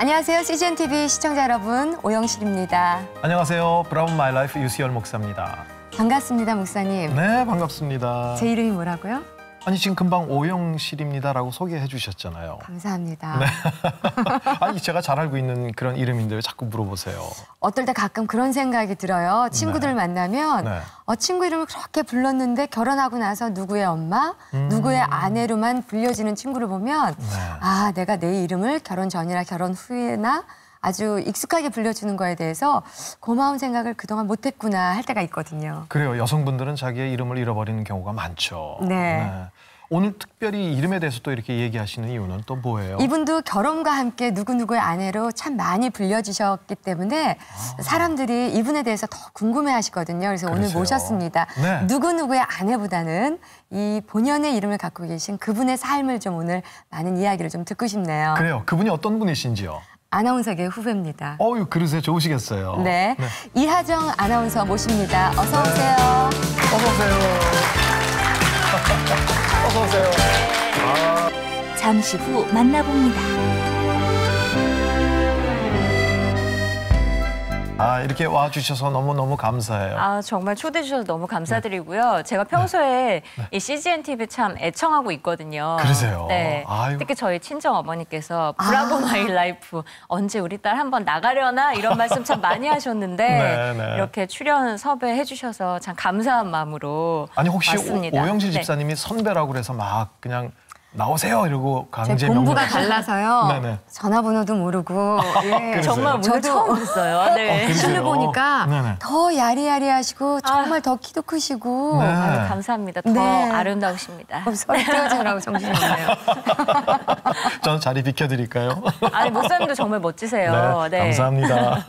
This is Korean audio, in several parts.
안녕하세요. CGN TV 시청자 여러분, 오영실입니다. 안녕하세요. 브라운 마이 라이프 유시열 목사입니다. 반갑습니다, 목사님. 네, 반갑습니다. 제 이름이 뭐라고요? 아니, 지금 금방 오영실입니다라고 소개해 주셨잖아요. 감사합니다. 네. 아니, 제가 잘 알고 있는 그런 이름인데 왜 자꾸 물어보세요? 어떨 때 가끔 그런 생각이 들어요. 친구들 네. 만나면 네. 친구 이름을 그렇게 불렀는데 결혼하고 나서 누구의 엄마, 누구의 아내로만 불려지는 친구를 보면 네. 아, 내가 내 이름을 결혼 전이나 결혼 후에나 아주 익숙하게 불려주는 거에 대해서 고마운 생각을 그동안 못했구나 할 때가 있거든요. 그래요. 여성분들은 자기의 이름을 잃어버리는 경우가 많죠. 네. 네. 오늘 특별히 이름에 대해서 또 이렇게 얘기하시는 이유는 또 뭐예요? 이분도 결혼과 함께 누구누구의 아내로 참 많이 불려지셨기 때문에 아. 사람들이 이분에 대해서 더 궁금해하시거든요. 그래서 그러세요. 오늘 모셨습니다. 네. 누구누구의 아내보다는 이 본연의 이름을 갖고 계신 그분의 삶을 좀 오늘 많은 이야기를 좀 듣고 싶네요. 그래요. 그분이 어떤 분이신지요? 아나운서계 후배입니다. 어유 그러세요. 좋으시겠어요. 네. 네. 이하정 아나운서 모십니다. 어서 오세요. 네. 어서 오세요. 어서 오세요. 아. 잠시 후 만나봅니다. 아, 이렇게 와주셔서 너무너무 감사해요. 아, 정말 초대해 주셔서 너무 감사드리고요. 네. 제가 평소에 네. 이 CGN TV 참 애청하고 있거든요. 그러세요? 네. 아이고. 특히 저희 친정어머니께서 브라보 마이 라이프 언제 우리 딸 한번 나가려나 이런 말씀 참 많이 하셨는데 네, 네. 이렇게 출연 섭외해 주셔서 참 감사한 마음으로 아니 혹시 왔습니다. 오영실 집사님이 네. 선배라고 그래서 막 그냥 나오세요 이러고 강제 공부가 달라서요. 네네. 전화번호도 모르고 예. 정말 저도 처음 봤어요. 네. 실물 보니까 네네. 더 야리야리하시고 정말 더 키도 크시고 네. 아유, 감사합니다. 더 네. 아름다우십니다. 서로 떼어주라고 정신없네요. 저는 자리 비켜드릴까요? 아니 목사님도 정말 멋지세요. 네, 네. 감사합니다.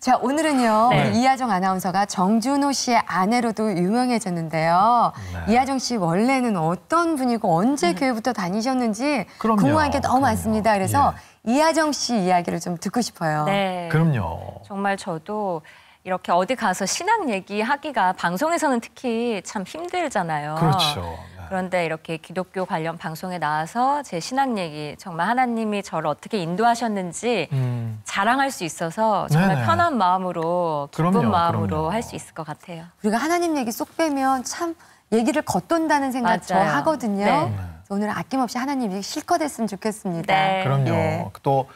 자 오늘은요 네. 이하정 아나운서가 정준호 씨의 아내로도 유명해졌는데요. 네. 이하정 씨 원래는 어떤 분이고 언제 교회부터 다니셨는지 그럼요. 궁금한 게 너무 그럼요. 많습니다. 그래서 예. 이하정 씨 이야기를 좀 듣고 싶어요. 네. 그럼요. 정말 저도 이렇게 어디 가서 신앙 얘기하기가 방송에서는 특히 참 힘들잖아요. 그렇죠. 그런데 이렇게 기독교 관련 방송에 나와서 제 신앙 얘기, 정말 하나님이 저를 어떻게 인도하셨는지 자랑할 수 있어서 정말 네네. 편한 마음으로, 기쁜 그럼요, 마음으로 할 수 있을 것 같아요. 우리가 하나님 얘기 쏙 빼면 참 얘기를 겉돈다는 생각 저 하거든요. 네. 오늘은 아낌없이 하나님 얘기 실컷 했으면 좋겠습니다. 네. 그럼요. 네. 또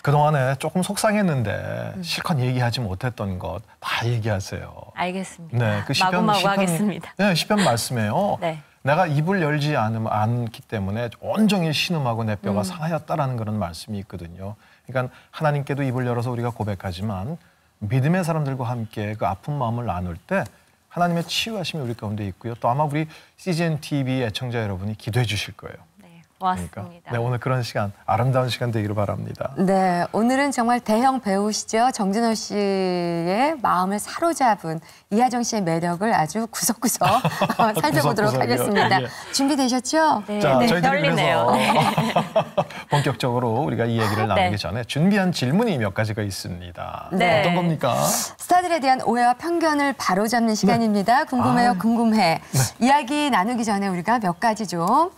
그동안에 조금 속상했는데 실컷 얘기하지 못했던 것 다 얘기하세요. 알겠습니다. 네, 그 시편, 마구마구 하겠습니다. 네, 시편 말씀에요. 네. 내가 입을 열지 않기 때문에 온종일 신음하고 내 뼈가 상하였다라는 그런 말씀이 있거든요. 그러니까 하나님께도 입을 열어서 우리가 고백하지만 믿음의 사람들과 함께 그 아픈 마음을 나눌 때 하나님의 치유하심이 우리 가운데 있고요. 또 아마 우리 CGN TV 애청자 여러분이 기도해 주실 거예요. 고맙습니다. 그러니까. 네, 오늘 그런 시간, 아름다운 시간 되기를 바랍니다. 네, 오늘은 정말 대형 배우시죠. 정준호 씨의 마음을 사로잡은 이하정 씨의 매력을 아주 구석구석 살펴보도록 하겠습니다. 예. 준비되셨죠? 네, 자, 네. 저희들이 떨리네요. 그래서 본격적으로 우리가 이 얘기를 나누기 네. 전에 준비한 질문이 몇 가지가 있습니다. 네. 어떤 겁니까? 스타들에 대한 오해와 편견을 바로잡는 시간입니다. 네. 궁금해요, 궁금해. 네. 이야기 나누기 전에 우리가 몇 가지 좀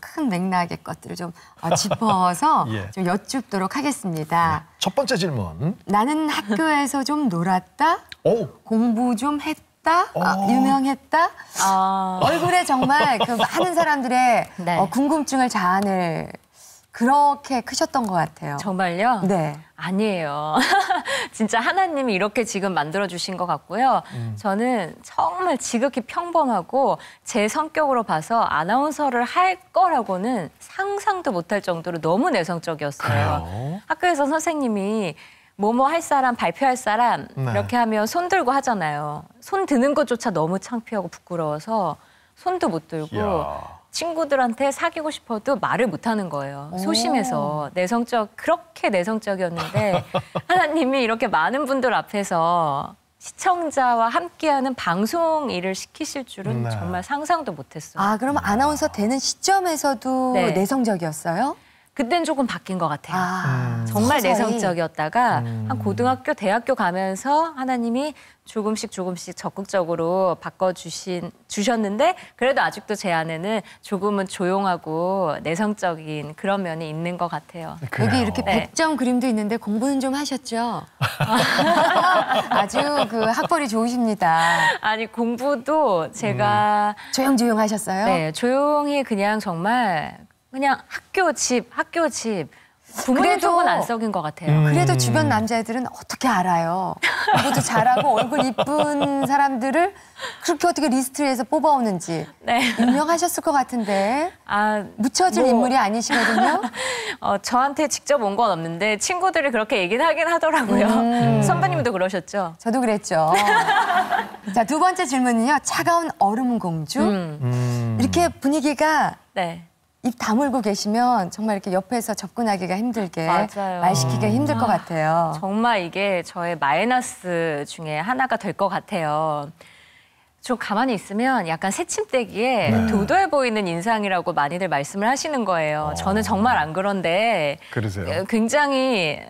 큰 맥락의 것들을 좀 짚어서 예. 좀 여쭙도록 하겠습니다. 네. 첫 번째 질문. 나는 학교에서 좀 놀았다. 오. 공부 좀 했다. 유명했다. 얼굴에 정말 그 많은 사람들의 네. 궁금증을 자아낼 그렇게 크셨던 것 같아요. 정말요? 네. 아니에요. 진짜 하나님이 이렇게 지금 만들어주신 것 같고요. 저는 정말 지극히 평범하고 제 성격으로 봐서 아나운서를 할 거라고는 상상도 못할 정도로 너무 내성적이었어요. 그래요? 학교에서 선생님이 뭐뭐 할 사람, 발표할 사람 네. 이렇게 하면 손 들고 하잖아요. 손 드는 것조차 너무 창피하고 부끄러워서 손도 못 들고 이야. 친구들한테 사귀고 싶어도 말을 못하는 거예요. 소심해서 그렇게 내성적이었는데 하나님이 이렇게 많은 분들 앞에서 시청자와 함께하는 방송 일을 시키실 줄은 네. 정말 상상도 못했어요. 아, 그럼 아나운서 되는 시점에서도 네. 내성적이었어요? 그땐 조금 바뀐 것 같아요. 정말 서서히. 내성적이었다가 한 고등학교, 대학교 가면서 하나님이 조금씩 적극적으로 바꿔주셨는데 그래도 아직도 제 안에는 조금은 조용하고 내성적인 그런 면이 있는 것 같아요. 그래요. 여기 이렇게 100점 그림도 있는데 공부는 좀 하셨죠? 아주 그 학벌이 좋으십니다. 아니 공부도 제가... 조용조용 하셨어요? 네, 조용히 그냥 정말... 그냥 학교 집 부모님 쪽은 안 썩인 것 같아요. 그래도 주변 남자애들은 어떻게 알아요? 그것도 잘하고 얼굴 이쁜 사람들을 그렇게 어떻게 리스트에서 뽑아오는지. 네. 임명하셨을 것 같은데 묻혀질 인물이 아니시거든요. 저한테 직접 온 건 없는데 친구들이 그렇게 얘기는 하긴 하더라고요. 선배님도 그러셨죠? 저도 그랬죠. 자, 두 번째 질문은요. 차가운 얼음공주. 이렇게 분위기가... 네. 입 다물고 계시면 정말 이렇게 옆에서 접근하기가 힘들게, 맞아요. 말 시키기가 힘들 것 같아요. 정말 이게 저의 마이너스 중에 하나가 될 것 같아요. 좀 가만히 있으면 약간 새침대기에 도도해 보이는 인상이라고 많이들 말씀을 하시는 거예요. 저는 정말 안 그런데 그러세요? 굉장히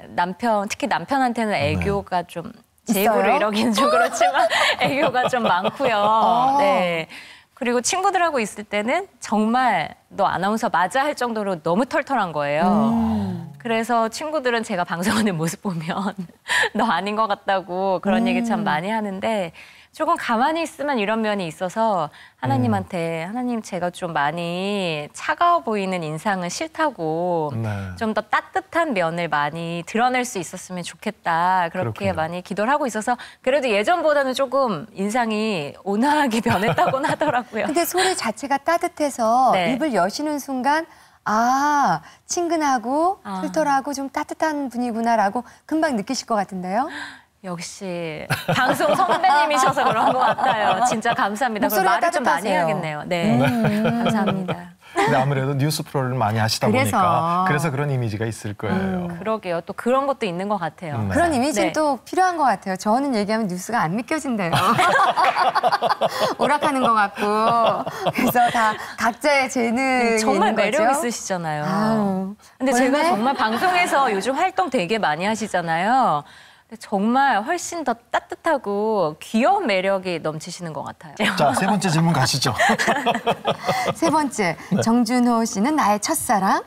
특히 남편한테는 애교가 좀 제 입으로 이러기는 좀 그렇지만 애교가 좀 많고요. 네. 그리고 친구들하고 있을 때는 정말 너 아나운서 맞아 할 정도로 너무 털털한 거예요. 그래서 친구들은 제가 방송하는 모습 보면 너 아닌 것 같다고 그런 얘기 참 많이 하는데 조금 가만히 있으면 이런 면이 있어서 하나님한테 하나님 제가 좀 많이 차가워 보이는 인상은 싫다고 좀 더 따뜻한 면을 많이 드러낼 수 있었으면 좋겠다. 그렇게 많이 기도를 하고 있어서 그래도 예전보다는 조금 인상이 온화하게 변했다고는 하더라고요. 근데 소리 자체가 따뜻해서 네. 입을 여시는 순간 친근하고 털털하고 좀 따뜻한 분이구나라고 금방 느끼실 것 같은데요? 역시 방송 선배님이셔서 그런 것 같아요. 진짜 감사합니다. 그럼 말을 좀 많이 해야겠네요. 네, 감사합니다. 근데 아무래도 뉴스 프로를 많이 하시다 보니까 그래서 그런 이미지가 있을 거예요. 그러게요. 또 그런 것도 있는 것 같아요. 그런 이미지는 또 필요한 것 같아요. 저는 얘기하면 뉴스가 안 믿겨진대요. 오락하는 것 같고. 그래서 다 각자의 재능이 정말 있는 매력 거죠? 있으시잖아요. 근데 제가 정말 방송에서 요즘 활동 되게 많이 하시잖아요. 정말 훨씬 더 따뜻하고 귀여운 매력이 넘치시는 것 같아요. 자, 세 번째 질문 가시죠. 세 번째, 정준호 씨는 나의 첫사랑?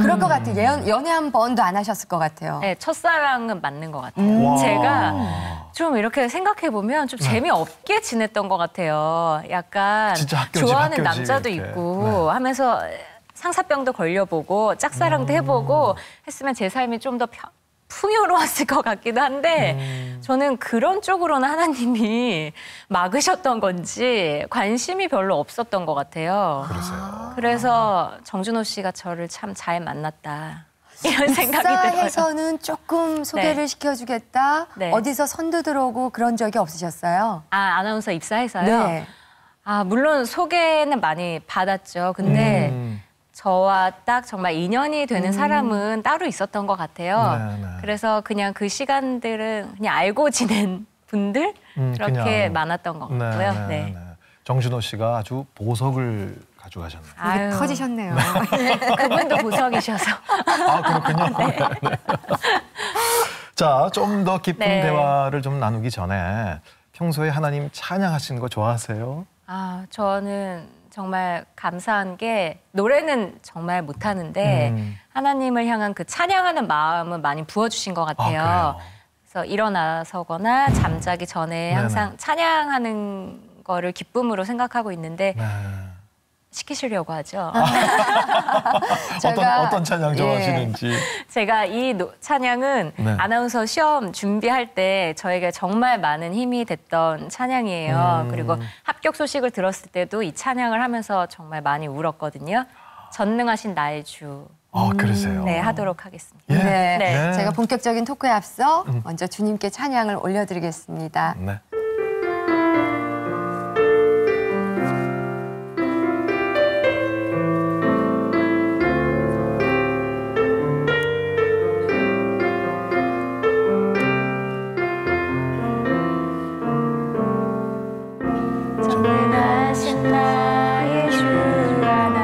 그럴 것 같아요. 연애 한 번도 안 하셨을 것 같아요. 네, 첫사랑은 맞는 것 같아요. 제가 좀 이렇게 생각해보면 좀 재미없게 지냈던 것 같아요. 약간 진짜 학교지, 좋아하는 학교지, 남자도 이렇게. 있고 하면서 상사병도 걸려보고 짝사랑도 해보고 했으면 제 삶이 좀 더 풍요로웠을 것 같기도 한데 저는 그런 쪽으로는 하나님이 막으셨던 건지 관심이 별로 없었던 것 같아요. 그래서 정준호 씨가 저를 참 잘 만났다. 이런 생각이 들어요. 입사해서는 조금 소개를 시켜주겠다. 네. 어디서 선두 들어오고 그런 적이 없으셨어요? 아나운서 입사해서요? 네. 물론 소개는 많이 받았죠. 근데 저와 딱 정말 인연이 되는 사람은 따로 있었던 것 같아요. 그래서 그냥 그 시간들은 그냥 알고 지낸 분들 그렇게 많았던 것 같고요. 네. 정준호 씨가 아주 보석을 가져가셨네요. 아유, 터지셨네요. 그분도 보석이셔서. 그렇군요. 네. 네. 자, 좀 더 깊은 대화를 좀 나누기 전에 평소에 하나님 찬양하시는 거 좋아하세요? 저는... 정말 감사한 게 노래는 정말 못하는데 하나님을 향한 그 찬양하는 마음은 많이 부어주신 것 같아요. 그래서 일어나서거나 잠자기 전에 항상 찬양하는 거를 기쁨으로 생각하고 있는데 시키시려고 하죠. 어떤 찬양 좋아하시는지. 제가 이 찬양은 아나운서 시험 준비할 때 저에게 정말 많은 힘이 됐던 찬양이에요. 그리고 합격 소식을 들었을 때도 이 찬양을 하면서 정말 많이 울었거든요. 전능하신 나의 주. 그러세요. 네, 하도록 하겠습니다. 제가 본격적인 토크에 앞서 먼저 주님께 찬양을 올려드리겠습니다. 네. 나의 주 하나님을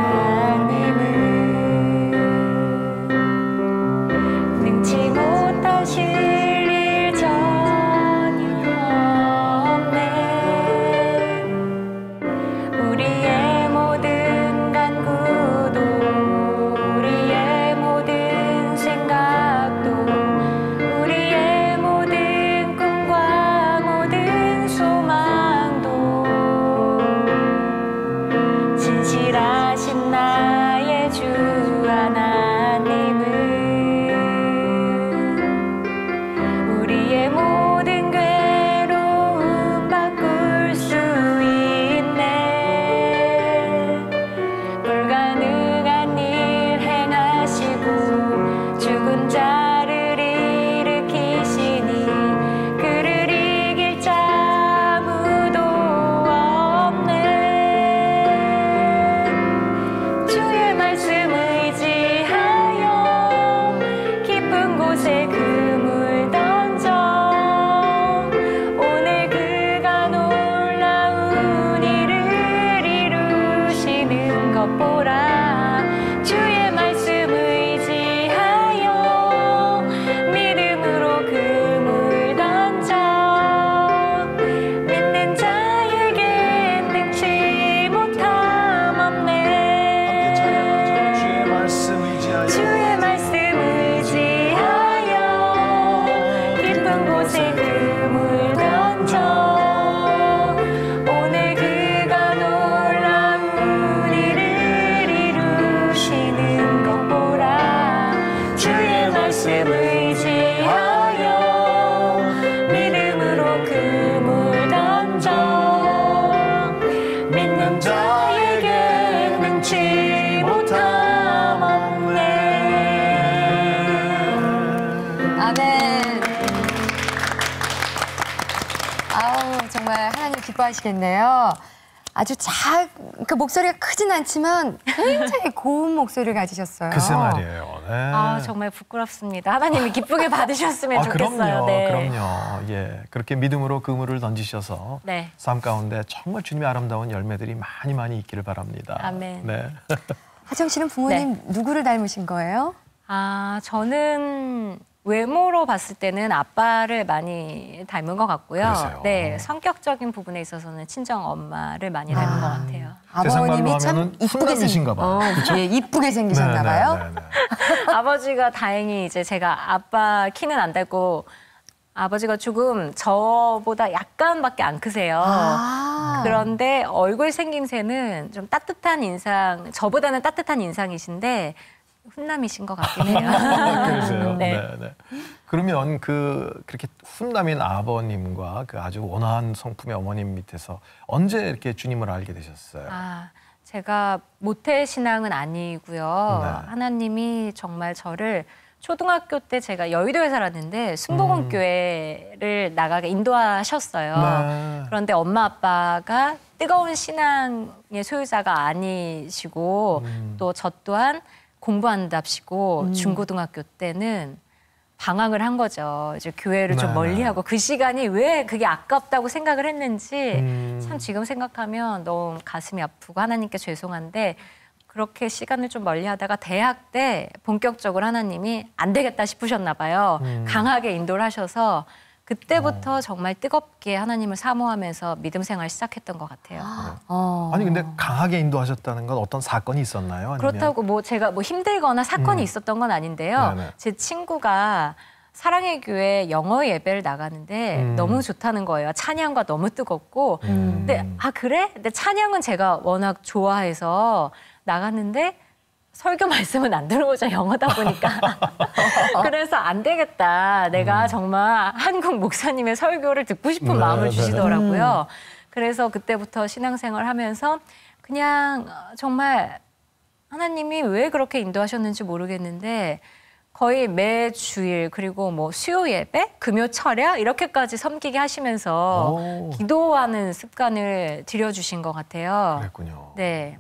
하시겠네요. 아주 그러니까 목소리가 크진 않지만 굉장히 고운 목소리를 가지셨어요. 글쎄 말이에요. 네. 아, 정말 부끄럽습니다. 하나님이 기쁘게 받으셨으면 좋겠어요. 그럼요, 네. 그럼요. 예, 그렇게 믿음으로 그물을 던지셔서 네. 삶 가운데 정말 주님의 아름다운 열매들이 많이 있기를 바랍니다. 아멘. 네. 하정 씨는 부모님 네. 누구를 닮으신 거예요? 아, 저는 외모로 봤을 때는 아빠를 많이 닮은 것 같고요. 그러세요. 네, 성격적인 부분에 있어서는 친정 엄마를 많이 닮은 것 같아요. 아버님이 참 이쁘게 생기신가 봐요. 예, 이쁘게 생기셨나 봐요. 아버지가 다행히 이제 제가 아빠 키는 안 닮고 아버지가 조금 저보다 약간밖에 안 크세요. 아 그런데 얼굴 생김새는 좀 따뜻한 인상, 저보다는 따뜻한 인상이신데 훈남이신 것 같긴 해요. 그러세요. 네. 네, 네. 그러면 그렇게 훈남인 아버님과 그 아주 온화한 성품의 어머님 밑에서 언제 이렇게 주님을 알게 되셨어요? 아, 제가 모태 신앙은 아니고요. 네. 하나님이 정말 저를 초등학교 때 제가 여의도에 살았는데 순복음 교회를 나가게 인도하셨어요. 네. 그런데 엄마 아빠가 뜨거운 신앙의 소유자가 아니시고 또 저 또한 공부한답시고 중고등학교 때는 방황을 한 거죠. 이제 교회를 좀 멀리하고 그 시간이 왜 그게 아깝다고 생각을 했는지 참 지금 생각하면 너무 가슴이 아프고 하나님께 죄송한데 그렇게 시간을 좀 멀리하다가 대학 때 본격적으로 하나님이 안 되겠다 싶으셨나 봐요. 강하게 인도를 하셔서 그때부터 정말 뜨겁게 하나님을 사모하면서 믿음 생활 시작했던 것 같아요. 아니 근데 강하게 인도하셨다는 건 어떤 사건이 있었나요? 아니면... 그렇다고 뭐 제가 뭐 힘들거나 사건이 있었던 건 아닌데요. 네네. 제 친구가 사랑의 교회 영어 예배를 나가는데 너무 좋다는 거예요. 찬양과 너무 뜨겁고. 근데 아 그래? 근데 찬양은 제가 워낙 좋아해서 나갔는데 설교 말씀은 안 들어보자 영어다 보니까. 그래서 안 되겠다. 내가 정말 한국 목사님의 설교를 듣고 싶은 마음을 주시더라고요. 그래서 그때부터 신앙생활 하면서 그냥 정말 하나님이 왜 그렇게 인도하셨는지 모르겠는데 거의 매 주일 그리고 뭐 수요 예배, 금요 철야 이렇게까지 섬기게 하시면서 기도하는 습관을 들여주신 것 같아요. 그랬군요. 네.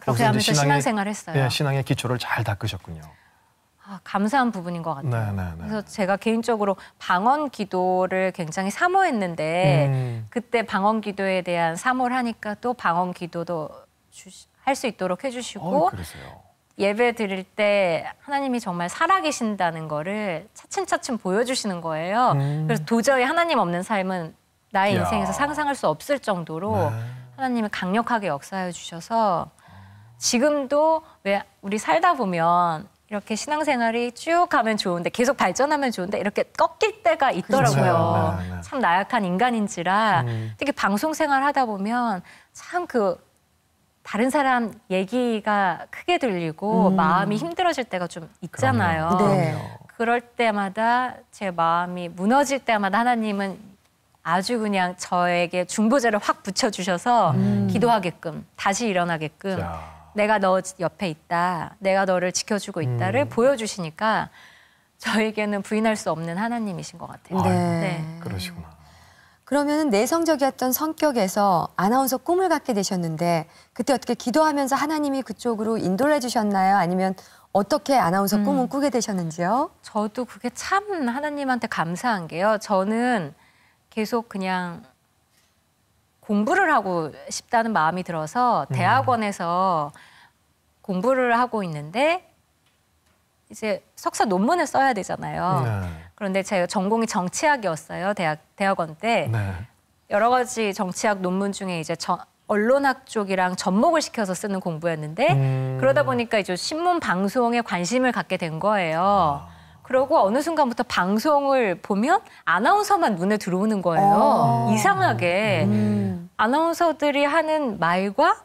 그렇게 하면서 신앙생활을 했어요. 네, 신앙의 기초를 잘 닦으셨군요. 아, 감사한 부분인 것 같아요. 네네네. 그래서 제가 개인적으로 방언 기도를 굉장히 사모했는데 그때 방언 기도에 대한 사모를 하니까 또 방언 기도도 할 수 있도록 해주시고 예배 드릴 때 하나님이 정말 살아계신다는 거를 차츰차츰 보여주시는 거예요. 그래서 도저히 하나님 없는 삶은 나의 인생에서 상상할 수 없을 정도로 하나님이 강력하게 역사해 주셔서 지금도 왜 우리 살다 보면 이렇게 신앙생활이 쭉 가면 좋은데 계속 발전하면 좋은데 이렇게 꺾일 때가 있더라고요. 네, 네. 참 나약한 인간인지라 특히 방송생활 하다 보면 참 다른 사람 얘기가 크게 들리고 마음이 힘들어질 때가 좀 있잖아요. 네. 그럴 때마다 제 마음이 무너질 때마다 하나님은 아주 그냥 저에게 중보자를 확 붙여주셔서 기도하게끔 다시 일어나게끔 내가 너 옆에 있다, 내가 너를 지켜주고 있다를 보여주시니까 저에게는 부인할 수 없는 하나님이신 것 같아요. 네. 네. 그러시구나. 그러면 내성적이었던 성격에서 아나운서 꿈을 갖게 되셨는데 그때 어떻게 기도하면서 하나님이 그쪽으로 인도를 해주셨나요? 아니면 어떻게 아나운서 꿈은 꾸게 되셨는지요? 저도 그게 참 하나님한테 감사한 게요. 저는 계속 그냥 공부를 하고 싶다는 마음이 들어서 대학원에서 공부를 하고 있는데 이제 석사 논문을 써야 되잖아요. 그런데 제가 전공이 정치학이었어요. 대학원 때. 여러 가지 정치학 논문 중에 이제 언론학 쪽이랑 접목을 시켜서 쓰는 공부였는데 그러다 보니까 이제 신문 방송에 관심을 갖게 된 거예요. 그러고 어느 순간부터 방송을 보면 아나운서만 눈에 들어오는 거예요. 이상하게. 아나운서들이 하는 말과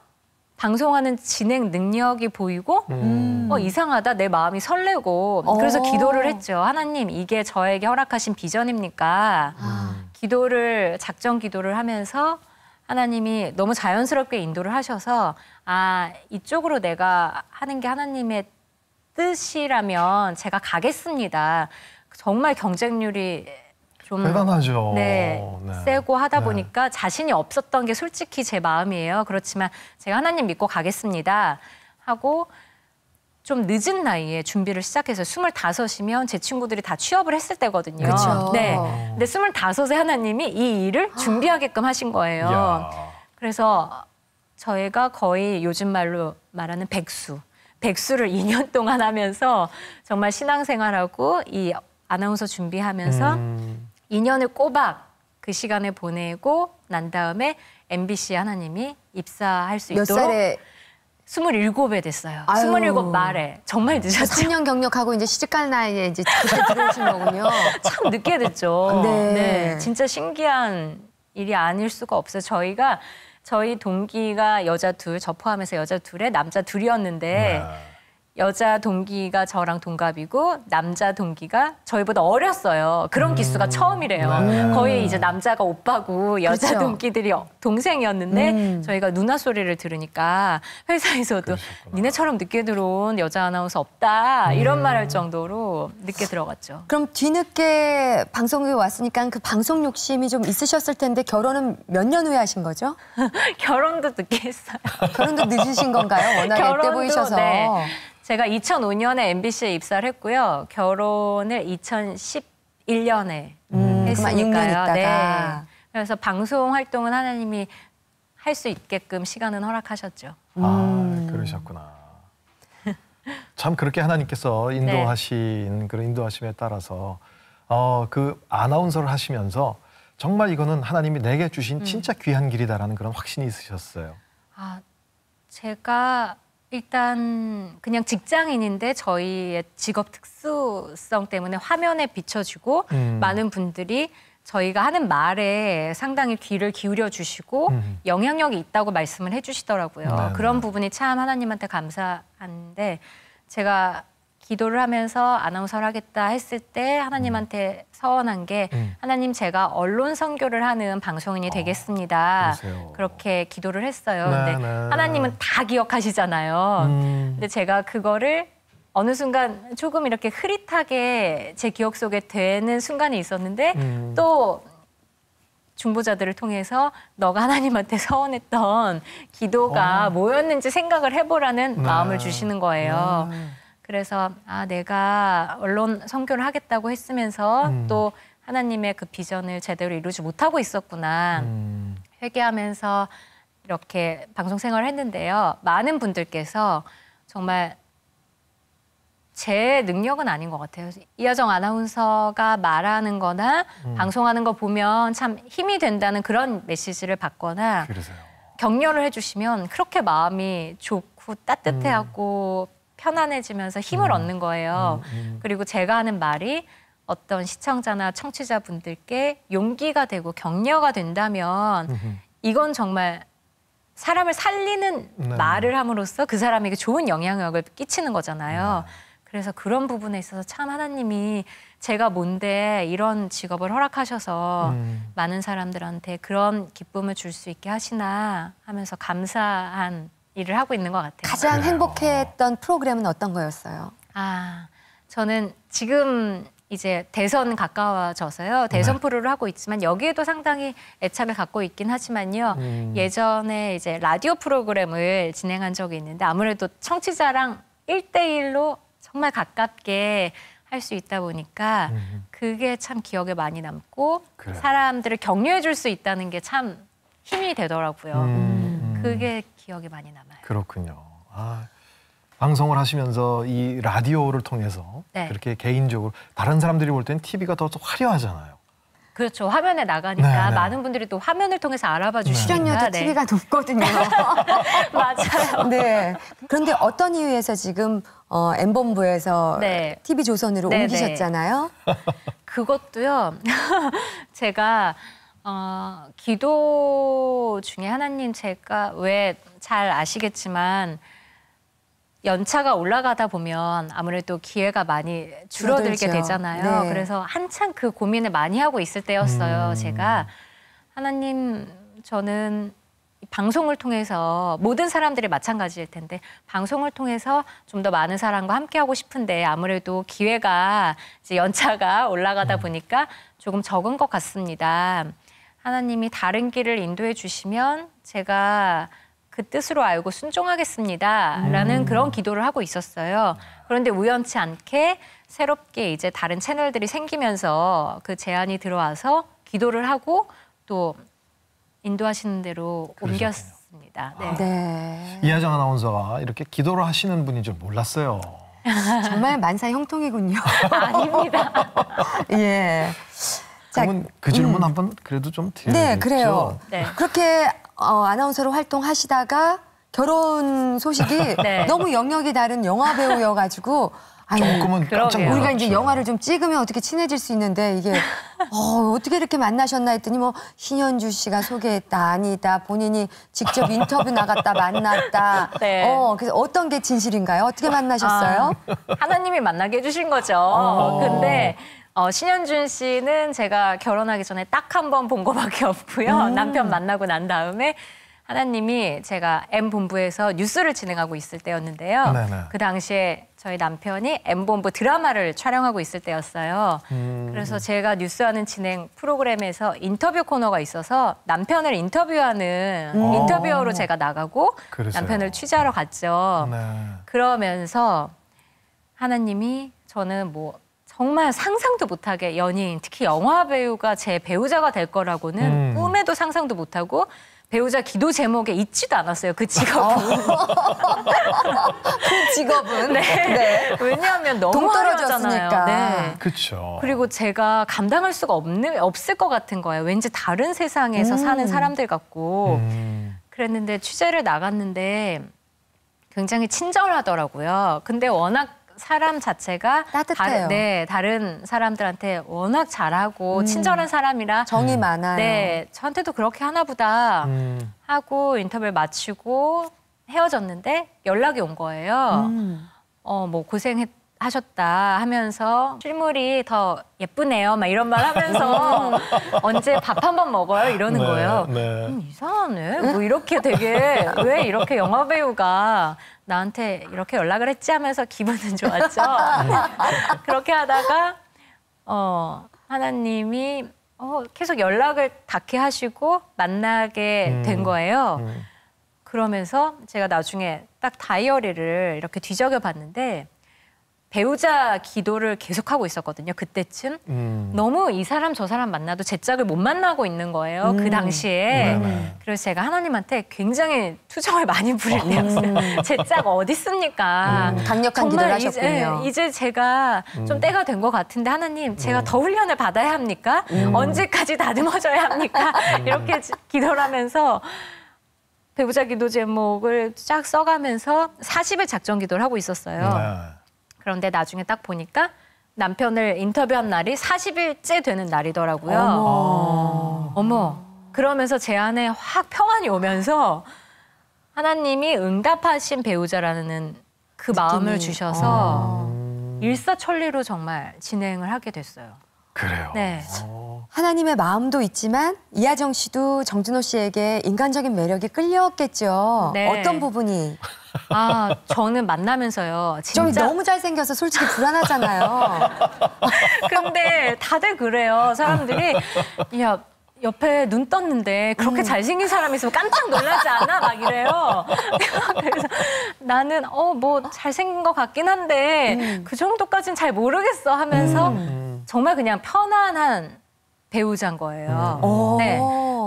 방송하는 진행 능력이 보이고 이상하다, 내 마음이 설레고. 그래서 기도를 했죠. 하나님, 이게 저에게 허락하신 비전입니까? 기도를, 작정 기도를 하면서 하나님이 너무 자연스럽게 인도를 하셔서, 아, 이쪽으로 내가 하는 게 하나님의 뜻이라면 제가 가겠습니다. 정말 경쟁률이 좀 대단하죠. 네. 세고 하다 보니까 자신이 없었던 게 솔직히 제 마음이에요. 그렇지만 제가 하나님 믿고 가겠습니다 하고 좀 늦은 나이에 준비를 시작해서 25이면 제 친구들이 다 취업을 했을 때거든요. 그쵸. 네. 근데 25에 하나님이 이 일을 준비하게끔 하신 거예요. 이야. 그래서 저희가 거의 요즘 말로 말하는 백수를 2년 동안 하면서 정말 신앙생활하고 이 아나운서 준비하면서 2년을 꼬박 그 시간을 보내고 난 다음에 MBC 하나님이 입사할 수 있도록. 몇 살에? 27에 됐어요. 아유. 27 말에. 정말 늦었죠. 3년 경력하고 이제 시집갈 나이에 이제 들어오신 거군요. 참 늦게 됐죠. 네, 진짜 신기한 일이 아닐 수가 없어요. 저희 동기가 여자 둘, 저 포함해서 여자 둘에 남자 둘이었는데 여자 동기가 저랑 동갑이고 남자 동기가 저희보다 어렸어요. 그런 기수가 처음이래요. 거의 이제 남자가 오빠고 여자 그렇죠. 동기들이 동생이었는데 저희가 누나 소리를 들으니까 회사에서도 그러셨구나. 니네처럼 늦게 들어온 여자 아나운서 없다. 이런 말할 정도로 늦게 들어갔죠. 그럼 뒤늦게 방송국에 왔으니까 그 방송 욕심이 좀 있으셨을 텐데 결혼은 몇 년 후에 하신 거죠? 결혼도 늦게 했어요. 결혼도 늦으신 건가요? 워낙 앳돼 보이셔서. 네. 제가 2005년에 MBC에 입사를 했고요. 결혼을 2011년에 했으니까요. 네. 그래서 방송 활동은 하나님이 할 수 있게끔 시간은 허락하셨죠. 아, 그러셨구나. 참 그렇게 하나님께서 인도하신 그런 인도하심에 따라서 그 아나운서를 하시면서 정말 이거는 하나님이 내게 주신 진짜 귀한 길이다라는 그런 확신이 있으셨어요. 아, 제가 일단 그냥 직장인인데 저희의 직업 특수성 때문에 화면에 비춰지고 많은 분들이 저희가 하는 말에 상당히 귀를 기울여 주시고 영향력이 있다고 말씀을 해주시더라고요. 네네. 그런 부분이 참 하나님한테 감사한데 제가 기도를 하면서 아나운서를 하겠다 했을 때 하나님한테 서원한 게 하나님, 제가 언론 선교를 하는 방송인이 되겠습니다. 그러세요. 그렇게 기도를 했어요. 네, 근데 하나님은 다 기억하시잖아요. 근데 제가 그거를 어느 순간 조금 이렇게 흐릿하게 제 기억 속에 되는 순간이 있었는데 또 중보자들을 통해서 너가 하나님한테 서원했던 기도가 뭐였는지 생각을 해보라는 마음을 주시는 거예요. 그래서 아, 내가 언론 선교를 하겠다고 했으면서 또 하나님의 그 비전을 제대로 이루지 못하고 있었구나. 회개하면서 이렇게 방송 생활을 했는데요. 많은 분들께서 정말 제 능력은 아닌 것 같아요. 이하정 아나운서가 말하는 거나 방송하는 거 보면 참 힘이 된다는 그런 메시지를 받거나 그러세요. 격려를 해주시면 그렇게 마음이 좋고 따뜻해하고 편안해지면서 힘을 얻는 거예요. 그리고 제가 하는 말이 어떤 시청자나 청취자분들께 용기가 되고 격려가 된다면 이건 정말 사람을 살리는 말을 함으로써 그 사람에게 좋은 영향력을 끼치는 거잖아요. 그래서 그런 부분에 있어서 참 하나님이 제가 뭔데 이런 직업을 허락하셔서 많은 사람들한테 그런 기쁨을 줄 수 있게 하시나 하면서 감사한 일을 하고 있는 것 같아요. 가장 행복했던 프로그램은 어떤 거였어요? 아, 저는 지금 이제 대선 가까워져서요. 대선 프로를 하고 있지만 여기에도 상당히 애착을 갖고 있긴 하지만요. 예전에 이제 라디오 프로그램을 진행한 적이 있는데 아무래도 청취자랑 1대1로 정말 가깝게 할 수 있다 보니까 그게 참 기억에 많이 남고 사람들을 격려해 줄 수 있다는 게 참 힘이 되더라고요. 그게 기억에 많이 남아요. 그렇군요. 아, 방송을 하시면서 이 라디오를 통해서 그렇게 개인적으로 다른 사람들이 볼 때는 TV가 더 화려하잖아요. 그렇죠. 화면에 나가니까 네, 네. 많은 분들이 또 화면을 통해서 알아봐 주시니까. 출연료도 네. TV가 높거든요. 맞아요. 네. 그런데 어떤 이유에서 지금 M본부에서 네. TV조선으로 네, 옮기셨잖아요. 네. 그것도요. 제가 기도 중에 하나님 제가 왜 잘 아시겠지만 연차가 올라가다 보면 아무래도 기회가 많이 줄어들게 되잖아요. 네. 그래서 한참 그 고민을 많이 하고 있을 때였어요. 제가 하나님 저는 방송을 통해서 모든 사람들이 마찬가지일 텐데 방송을 통해서 좀 더 많은 사람과 함께하고 싶은데 아무래도 기회가 이제 연차가 올라가다 보니까 조금 적은 것 같습니다. 하나님이 다른 길을 인도해 주시면 제가 그 뜻으로 알고 순종하겠습니다라는 그런 기도를 하고 있었어요. 그런데 우연치 않게 새롭게 이제 다른 채널들이 생기면서 그 제안이 들어와서 기도를 하고 또 인도하시는 대로 그러셨네요. 옮겼습니다. 네. 아, 네. 이하정 아나운서가 이렇게 기도를 하시는 분인 줄 몰랐어요. 정말 만사 형통이군요. 아닙니다. 예. 그러면 자, 그 질문 한번 그래도 좀 드려야겠죠. 네, 그래요. 네. 그렇게 아나운서로 활동하시다가 결혼 소식이 네. 너무 영역이 다른 영화 배우여가지고 조금은 깜짝 놀랐죠. 우리가 이제 영화를 좀 찍으면 어떻게 친해질 수 있는데 이게 어떻게 이렇게 만나셨나 했더니 뭐 신현주 씨가 소개했다 아니다 본인이 직접 인터뷰 나갔다 만났다. 네. 그래서 어떤 게 진실인가요? 어떻게 만나셨어요? 하나님이 만나게 해주신 거죠. 근데 신현준 씨는 제가 결혼하기 전에 딱 한 번 본 거밖에 없고요. 남편 만나고 난 다음에 하나님이 제가 M본부에서 뉴스를 진행하고 있을 때였는데요. 네네. 그 당시에 저희 남편이 M본부 드라마를 촬영하고 있을 때였어요. 그래서 제가 뉴스하는 진행 프로그램에서 인터뷰 코너가 있어서 남편을 인터뷰하는 인터뷰어로 제가 나가고 그러세요. 남편을 취재하러 갔죠. 네. 그러면서 하나님이 저는 뭐 정말 상상도 못하게 연예인, 특히 영화 배우가 제 배우자가 될 거라고는 꿈에도 상상도 못하고 배우자 기도 제목에 있지도 않았어요. 그 직업은. 그 직업은. 네. 네. 왜냐하면 너무 어려웠잖아요. 네. 그렇죠. 그리고 제가 감당할 수가 없을 것 같은 거예요. 왠지 다른 세상에서 사는 사람들 같고 그랬는데 취재를 나갔는데 굉장히 친절하더라고요. 근데 워낙 사람 자체가 따뜻해요. 다른 사람들한테 워낙 잘하고 친절한 사람이라 정이 많아요. 네, 저한테도 그렇게 하나 보다 하고 인터뷰를 마치고 헤어졌는데 연락이 온 거예요. 뭐 고생하셨다 하면서 실물이 더 예쁘네요. 막 이런 말 하면서 언제 밥 한 번 먹어요? 이러는 네, 거예요. 네. 이상하네. 뭐 이렇게 되게 왜 이렇게 영화 배우가 나한테 이렇게 연락을 했지 하면서 기분은 좋았죠. 그렇게 하다가 하나님이 계속 연락을 닿게 하시고 만나게 된 거예요. 그러면서 제가 나중에 딱 다이어리를 이렇게 뒤적여 봤는데 배우자 기도를 계속하고 있었거든요. 그때쯤. 너무 이 사람 저 사람 만나도 제 짝을 못 만나고 있는 거예요. 그 당시에. 네네. 그래서 제가 하나님한테 굉장히 투정을 많이 부릴 때였어요. 제 짝 어디 있습니까? 강력한 기도를 하셨군요. 이제 제가 좀 때가 된 것 같은데 하나님 제가 더 훈련을 받아야 합니까? 언제까지 다듬어져야 합니까? 이렇게 기도를 하면서 배우자 기도 제목을 쫙 써가면서 40일 작전 기도를 하고 있었어요. 네. 그런데 나중에 딱 보니까 남편을 인터뷰한 날이 40일째 되는 날이더라고요. 어머. 그러면서 제 안에 확 평안이 오면서 하나님이 응답하신 배우자라는 그 마음을 주셔서 일사천리로 정말 진행을 하게 됐어요. 그래요. 네. 하나님의 마음도 있지만 이하정 씨도 정준호 씨에게 인간적인 매력이 끌렸겠죠. 네. 어떤 부분이? 저는 만나면서요. 진짜 좀 너무 잘생겨서 솔직히 불안하잖아요. 근데 다들 그래요. 사람들이 야 옆에 눈 떴는데 그렇게 잘생긴 사람이 있으면 깜짝 놀라지 않아? 막 이래요. 그래서 나는 뭐 잘생긴 것 같긴 한데 그 정도까진 잘 모르겠어 하면서 정말 그냥 편안한 배우자인 거예요. 네.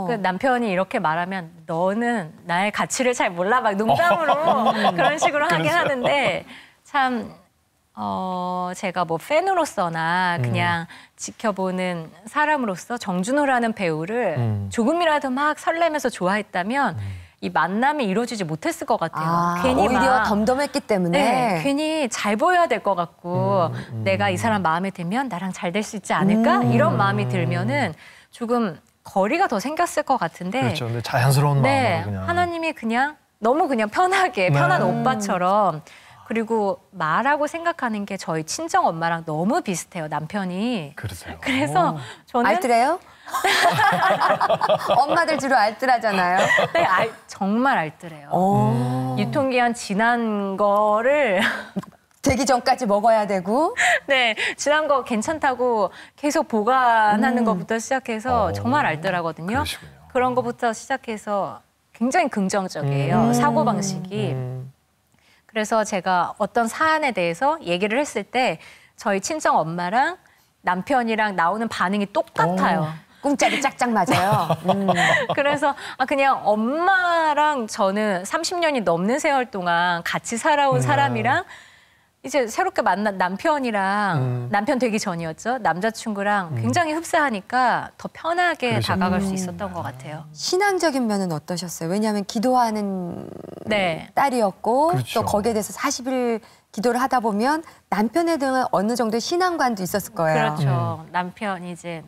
그 남편이 이렇게 말하면 너는 나의 가치를 잘 몰라 막 농담으로 그런 식으로 하긴 하는데 참 제가 뭐 팬으로서나 그냥 지켜보는 사람으로서 정준호라는 배우를 조금이라도 막 설레면서 좋아했다면 이 만남이 이루어지지 못했을 것 같아요. 괜히 오히려 덤덤했기 때문에. 네, 괜히 잘 보여야 될 것 같고 내가 이 사람 마음에 들면 나랑 잘 될 수 있지 않을까? 이런 마음이 들면은 조금 거리가 더 생겼을 것 같은데. 그렇죠. 근데 자연스러운 마음으로 그냥. 하나님이 그냥 너무 그냥 편하게 편한 오빠처럼. 그리고 마라고 생각하는 게 저희 친정 엄마랑 너무 비슷해요, 남편이. 그러세요. 그래서 저는 알뜰해요? 엄마들 주로 알뜰하잖아요. 네, 정말 알뜰해요. 유통기한 지난 거를 되기 전까지 먹어야 되고. 네, 지난 거 괜찮다고 계속 보관하는 것부터 시작해서 정말 알뜰하거든요. 그러시군요. 그런 것부터 시작해서 굉장히 긍정적이에요, 사고방식이. 그래서 제가 어떤 사안에 대해서 얘기를 했을 때 저희 친정 엄마랑 남편이랑 나오는 반응이 똑같아요. 꿈짝이 짝짝 맞아요. 그래서 그냥 엄마랑 저는 30년이 넘는 세월 동안 같이 살아온 사람이랑 이제 새롭게 만난 남편이랑 남편 되기 전이었죠. 남자친구랑 굉장히 흡사하니까 더 편하게 다가갈 수 있었던 것 같아요. 신앙적인 면은 어떠셨어요? 왜냐하면 기도하는 딸이었고 그렇죠. 또 거기에 대해서 40일 기도를 하다 보면 남편에 대한 어느 정도의 신앙관도 있었을 거예요. 그렇죠. 남편이 이제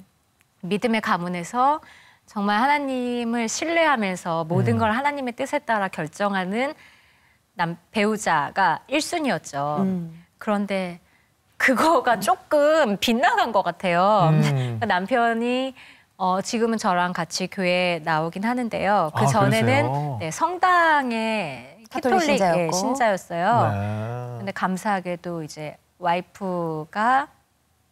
믿음의 가문에서 정말 하나님을 신뢰하면서 모든 걸 하나님의 뜻에 따라 결정하는 배우자가 1순위였죠. 그런데 그거가 조금 빗나간 것 같아요. 남편이 지금은 저랑 같이 교회에 나오긴 하는데요. 그 전에는 성당의 카톨릭 신자였어요. 네. 근데 감사하게도 이제 와이프가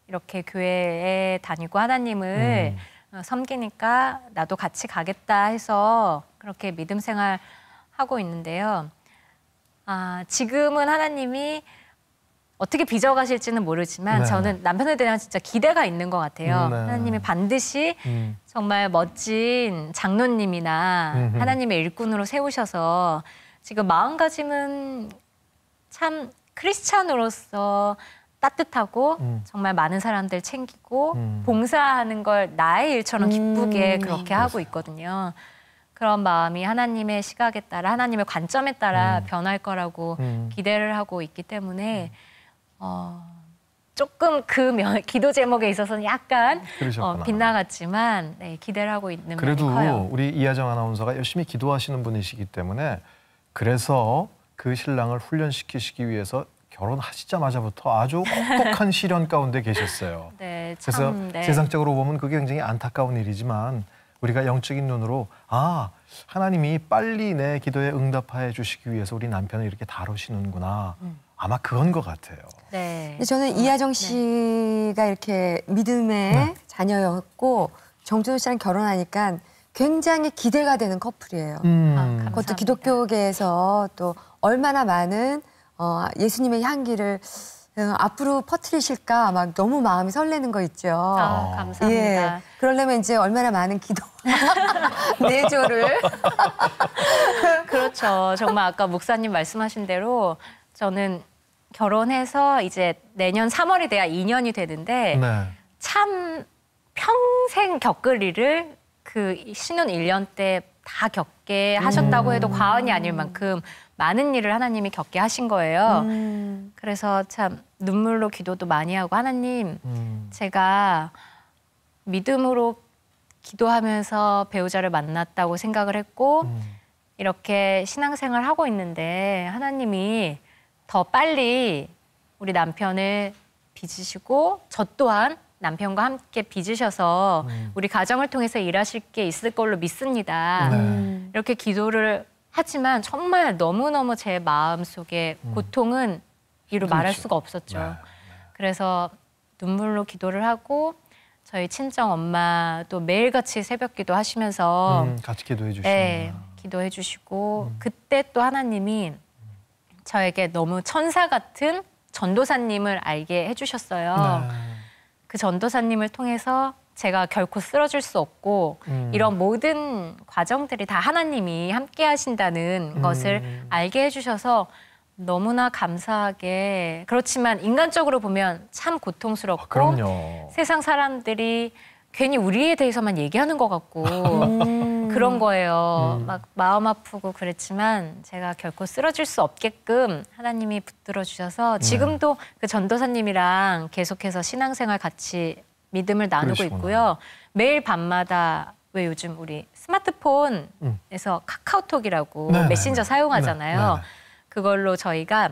이렇게 교회에 다니고 하나님을 섬기니까 나도 같이 가겠다 해서 그렇게 믿음 생활 하고 있는데요. 지금은 하나님이 어떻게 빚어가실지는 모르지만 저는 남편에 대한 진짜 기대가 있는 것 같아요. 하나님이 반드시 정말 멋진 장로님이나 하나님의 일꾼으로 세우셔서 지금 마음가짐은 참 크리스찬으로서 따뜻하고 정말 많은 사람들 챙기고 봉사하는 걸 나의 일처럼 기쁘게 그렇게 하고 있거든요. 그런 마음이 하나님의 시각에 따라 하나님의 관점에 따라 변할 거라고 기대를 하고 있기 때문에 조금 기도 제목에 있어서는 약간 빗나갔지만 기대를 하고 있는 면이 커요. 그래도 우리 이하정 아나운서가 열심히 기도하시는 분이시기 때문에 그래서 그 신랑을 훈련시키시기 위해서 결혼하시자마자부터 아주 혹독한 시련 가운데 계셨어요. 네, 참, 그래서 세상적으로 보면 그게 굉장히 안타까운 일이지만 우리가 영적인 눈으로 하나님이 빨리 내 기도에 응답하여 주시기 위해서 우리 남편을 이렇게 다루시는구나. 아마 그건 것 같아요. 네. 저는 이하정 씨가 이렇게 믿음의 자녀였고 정준호 씨랑 결혼하니까 굉장히 기대가 되는 커플이에요. 그것도 기독교계에서 또 얼마나 많은 예수님의 향기를 앞으로 퍼뜨리실까 막 너무 마음이 설레는 거 있죠. 감사합니다. 예, 그러려면 이제 얼마나 많은 기도 내조를. 그렇죠. 정말 아까 목사님 말씀하신 대로 저는 결혼해서 이제 내년 3월이 돼야 2년이 되는데 참 평생 겪을 일을 그 신혼 1년 때 다 겪게 하셨다고 해도 과언이 아닐 만큼 많은 일을 하나님이 겪게 하신 거예요. 그래서 참 눈물로 기도도 많이 하고 하나님 제가 믿음으로 기도하면서 배우자를 만났다고 생각을 했고 이렇게 신앙생활 하고 있는데 하나님이 더 빨리 우리 남편을 빚으시고 저 또한 남편과 함께 빚으셔서 우리 가정을 통해서 일하실 게 있을 걸로 믿습니다. 이렇게 기도를 하지만 정말 너무너무 제 마음속에 고통은 이루 말할 수가 없었죠. 그래서 눈물로 기도를 하고 저희 친정 엄마도 매일같이 새벽 기도하시면서 같이 기도해 주시고 기도해 주시고 그때 또 하나님이 저에게 너무 천사 같은 전도사님을 알게 해주셨어요. 그 전도사님을 통해서 제가 결코 쓰러질 수 없고 이런 모든 과정들이 다 하나님이 함께 하신다는 것을 알게 해주셔서 너무나 감사하게, 그렇지만 인간적으로 보면 참 고통스럽고, 세상 사람들이 괜히 우리에 대해서만 얘기하는 것 같고 그런 거예요. 막 마음 아프고 그랬지만 제가 결코 쓰러질 수 없게끔 하나님이 붙들어 주셔서 지금도 그 전도사님이랑 계속해서 신앙생활 같이 믿음을 나누고 그러시구나. 있고요. 매일 밤마다 왜 요즘 우리 스마트폰에서 카카오톡이라고 네네네. 메신저 사용하잖아요. 네네네. 그걸로 저희가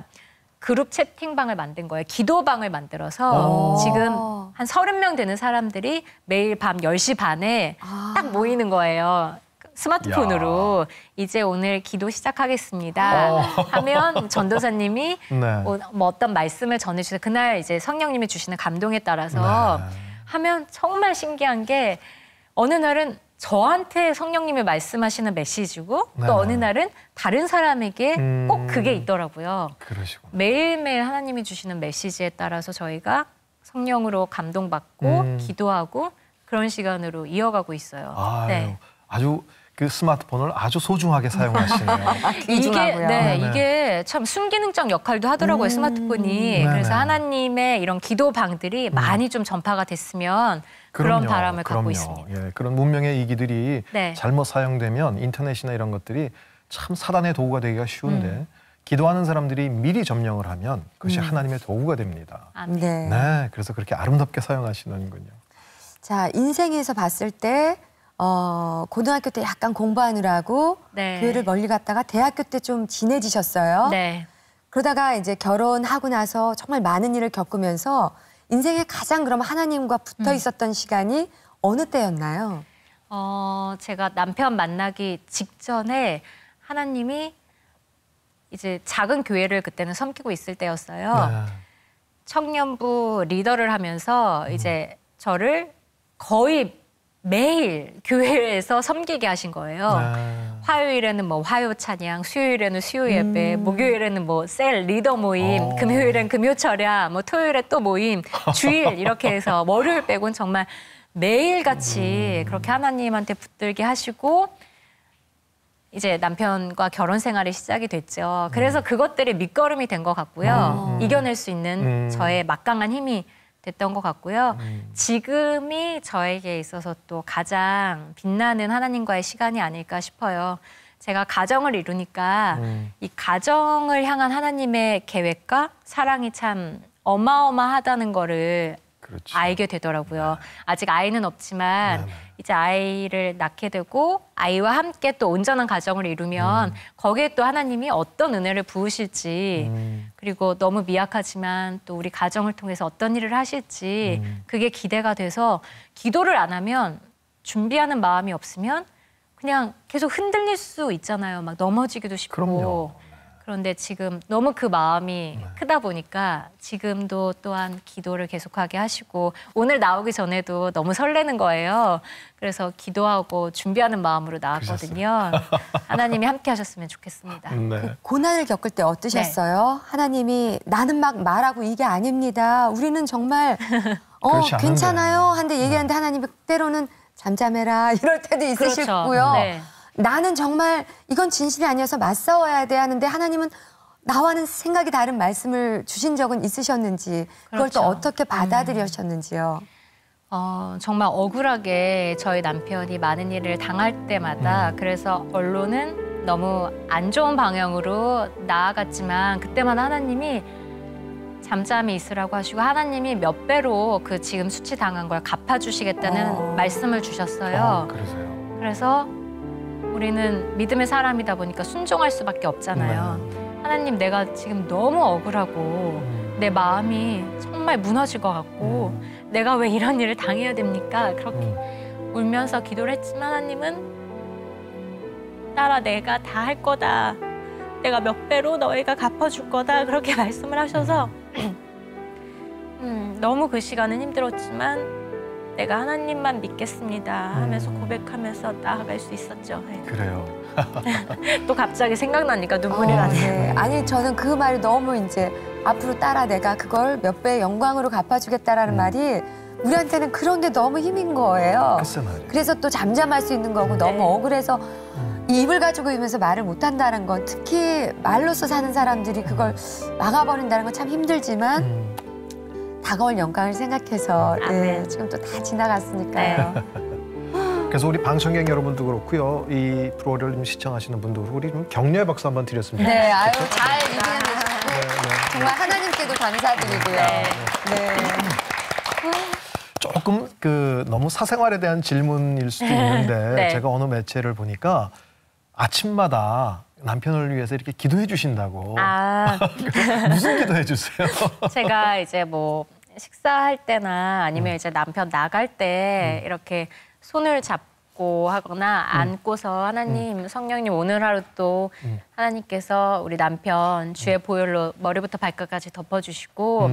그룹 채팅방을 만든 거예요. 기도방을 만들어서 지금 한 30명 되는 사람들이 매일 밤 10시 반에 딱 모이는 거예요. 스마트폰으로 이제 오늘 기도 시작하겠습니다 하면 전도사님이 네. 뭐 어떤 말씀을 전해주세요. 그날 이제 성령님이 주시는 감동에 따라서 네. 하면 정말 신기한 게 어느 날은 저한테 성령님이 말씀하시는 메시지고 네. 또 어느 날은 다른 사람에게 꼭 그게 있더라고요. 그러시구나. 매일매일 하나님이 주시는 메시지에 따라서 저희가 성령으로 감동받고 기도하고 그런 시간으로 이어가고 있어요. 아유, 네. 아주 그 스마트폰을 아주 소중하게 사용하시네요. 이게, 네, 네네. 이게 참 순기능적 역할도 하더라고요, 스마트폰이. 네네. 그래서 하나님의 이런 기도방들이 많이 좀 전파가 됐으면 그런 바람을 갖고 있습니다. 예, 그런 문명의 이기들이 네. 잘못 사용되면 인터넷이나 이런 것들이 참 사단의 도구가 되기가 쉬운데 기도하는 사람들이 미리 점령을 하면 그것이 하나님의 도구가 됩니다. 아, 네. 네, 그래서 그렇게 아름답게 사용하시는군요. 자, 인생에서 봤을 때 고등학교 때 약간 공부하느라고 네. 교회를 멀리 갔다가 대학교 때 좀 진해지셨어요. 네. 그러다가 이제 결혼하고 나서 정말 많은 일을 겪으면서 인생에 가장 그럼 하나님과 붙어 있었던 시간이 어느 때였나요? 제가 남편 만나기 직전에 하나님이 이제 작은 교회를 그때는 섬기고 있을 때였어요. 네. 청년부 리더를 하면서 이제 저를 거의 매일 교회에서 섬기게 하신 거예요. 화요일에는 뭐 화요 찬양, 수요일에는 수요 예배, 목요일에는 뭐 셀 리더 모임, 금요일엔 금요 철야, 뭐 토요일에 또 모임, 주일 이렇게 해서 월요일 빼곤 정말 매일같이 그렇게 하나님한테 붙들게 하시고 이제 남편과 결혼 생활이 시작이 됐죠. 그래서 그것들이 밑거름이 된 것 같고요. 이겨낼 수 있는 저의 막강한 힘이 됐던 것 같고요. 지금이 저에게 있어서 또 가장 빛나는 하나님과의 시간이 아닐까 싶어요. 제가 가정을 이루니까 이 가정을 향한 하나님의 계획과 사랑이 참 어마어마하다는 거를 그렇죠. 알게 되더라고요. 네. 아직 아이는 없지만 네. 이제 아이를 낳게 되고 아이와 함께 또 온전한 가정을 이루면 거기에 또 하나님이 어떤 은혜를 부으실지 그리고 너무 미약하지만 또 우리 가정을 통해서 어떤 일을 하실지 그게 기대가 돼서 기도를 안 하면 준비하는 마음이 없으면 그냥 계속 흔들릴 수 있잖아요. 막 넘어지기도 쉽고. 그럼요. 그런데 지금 너무 그 마음이 크다 보니까 지금도 또한 기도를 계속하게 하시고 오늘 나오기 전에도 너무 설레는 거예요. 그래서 기도하고 준비하는 마음으로 나왔거든요. 하나님이 함께 하셨으면 좋겠습니다. 네. 그 고난을 겪을 때 어떠셨어요? 네. 하나님이 나는 막 말하고 이게 아닙니다. 우리는 정말 괜찮아요 한데 얘기하는데 하나님이 때로는 잠잠해라 이럴 때도 있으실 거고요. 네. 나는 정말 이건 진실이 아니어서 맞싸워야 돼 하는데 하나님은 나와는 생각이 다른 말씀을 주신 적은 있으셨는지 그걸 또 어떻게 받아들이셨는지요? 정말 억울하게 저희 남편이 많은 일을 당할 때마다 그래서 언론은 너무 안 좋은 방향으로 나아갔지만 그때마다 하나님이 잠잠히 있으라고 하시고 하나님이 몇 배로 그 지금 수치당한 걸 갚아주시겠다는 말씀을 주셨어요. 그래서 우리는 믿음의 사람이다 보니까 순종할 수밖에 없잖아요. 하나님, 내가 지금 너무 억울하고 내 마음이 정말 무너질 것 같고 내가 왜 이런 일을 당해야 됩니까? 그렇게 울면서 기도를 했지만 하나님은 딸아, 내가 다 할 거다. 내가 몇 배로 너희가 갚아줄 거다. 그렇게 말씀을 하셔서 너무 그 시간은 힘들었지만 내가 하나님만 믿겠습니다 하면서 고백하면서 나아갈 수 있었죠. 네. 그래요. 또 갑자기 생각나니까 눈물이 나네요. 네. 아니, 저는 그 말이 너무 이제 앞으로 따라 내가 그걸 몇 배의 영광으로 갚아주겠다라는 말이 우리한테는 그런 게 너무 힘인 거예요. 그래서 또 잠잠할 수 있는 거고 너무 억울해서 입을 가지고 있으면서 말을 못한다는 건 특히 말로써 사는 사람들이 그걸 막아버린다는 건 참 힘들지만 다가올 영광을 생각해서 네, 지금 또 다 지나갔으니까요. 네. 그래서 우리 방청객 여러분도 그렇고요. 이 프로를 좀 시청하시는 분도 그렇고 우리 좀 격려의 박수 한번 드렸으면 좋겠습니다. 네, 아유 잘 이겨내셨고 정말 하나님께도 감사드리고요. 네. 조금 너무 사생활에 대한 질문일 수도 있는데 네. 제가 어느 매체를 보니까 아침마다 남편을 위해서 이렇게 기도해 주신다고. 아. 무슨 기도해 주세요? 제가 이제 뭐 식사할 때나 아니면 이제 남편 나갈 때 이렇게 손을 잡고 하거나 안고서 하나님, 성령님 오늘 하루 또 하나님께서 우리 남편 주의 보혈로 머리부터 발끝까지 덮어주시고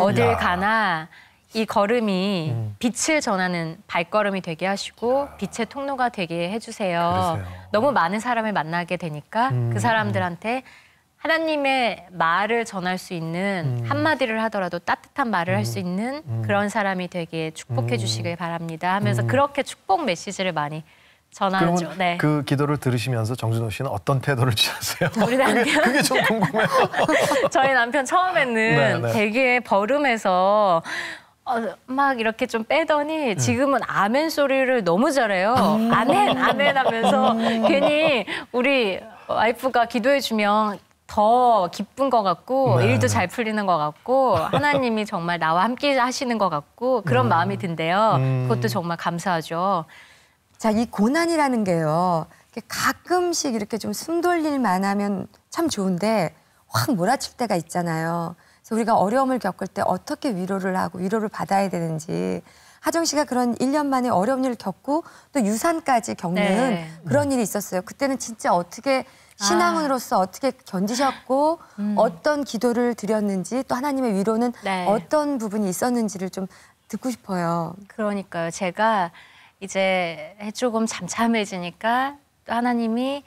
어딜 야. 가나 이 걸음이 빛을 전하는 발걸음이 되게 하시고 야. 빛의 통로가 되게 해주세요. 그러세요. 너무 많은 사람을 만나게 되니까 그 사람들한테 하나님의 말을 전할 수 있는 한마디를 하더라도 따뜻한 말을 할 수 있는 그런 사람이 되게 축복해 주시길 바랍니다 하면서 그렇게 축복 메시지를 많이 전하죠. 그러면 네. 그 기도를 들으시면서 정준호 씨는 어떤 태도를 취하세요? 우리 남편. 그게 좀 궁금해요. 저희 남편 처음에는 네, 네. 되게 버름해서 막 이렇게 좀 빼더니 지금은 아멘 소리를 너무 잘해요. 아멘, 아멘 하면서 괜히 우리 와이프가 기도해 주면 더 기쁜 것 같고 네. 일도 잘 풀리는 것 같고 하나님이 정말 나와 함께 하시는 것 같고 그런 마음이 든대요. 그것도 정말 감사하죠. 자, 이 고난이라는 게요. 가끔씩 이렇게 좀 숨 돌릴만 하면 참 좋은데 확 몰아칠 때가 있잖아요. 그래서 우리가 어려움을 겪을 때 어떻게 위로를 하고 위로를 받아야 되는지 하정 씨가 그런 1년 만에 어려운 일을 겪고 또 유산까지 겪는 네. 그런 일이 있었어요. 그때는 진짜 어떻게 신앙으로서 어떻게 견디셨고 어떤 기도를 드렸는지 또 하나님의 위로는 네. 어떤 부분이 있었는지를 좀 듣고 싶어요. 그러니까요. 제가 이제 조금 잠잠해지니까 또 하나님이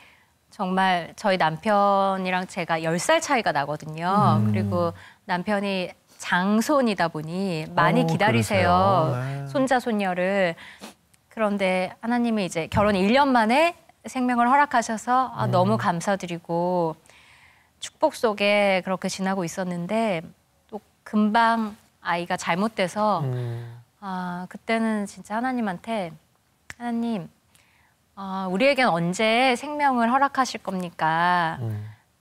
정말 저희 남편이랑 제가 10살 차이가 나거든요. 그리고 남편이 장손이다 보니 많이 기다리세요. 네. 손자, 손녀를. 그런데 하나님이 이제 결혼 1년 만에 생명을 허락하셔서 너무 감사드리고 축복 속에 그렇게 지나고 있었는데 또 금방 아이가 잘못돼서 그때는 진짜 하나님한테 하나님 우리에겐 언제 생명을 허락하실 겁니까?